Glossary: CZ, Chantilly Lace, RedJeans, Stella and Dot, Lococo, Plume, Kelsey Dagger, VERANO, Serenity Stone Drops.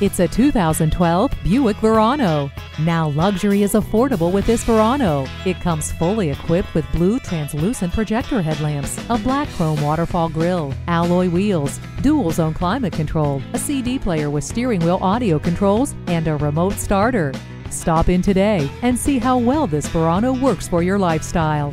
It's a 2012 Buick Verano. Now luxury is affordable with this Verano. It comes fully equipped with blue translucent projector headlamps, a black chrome waterfall grille, alloy wheels, dual zone climate control, a CD player with steering wheel audio controls, and a remote starter. Stop in today and see how well this Verano works for your lifestyle.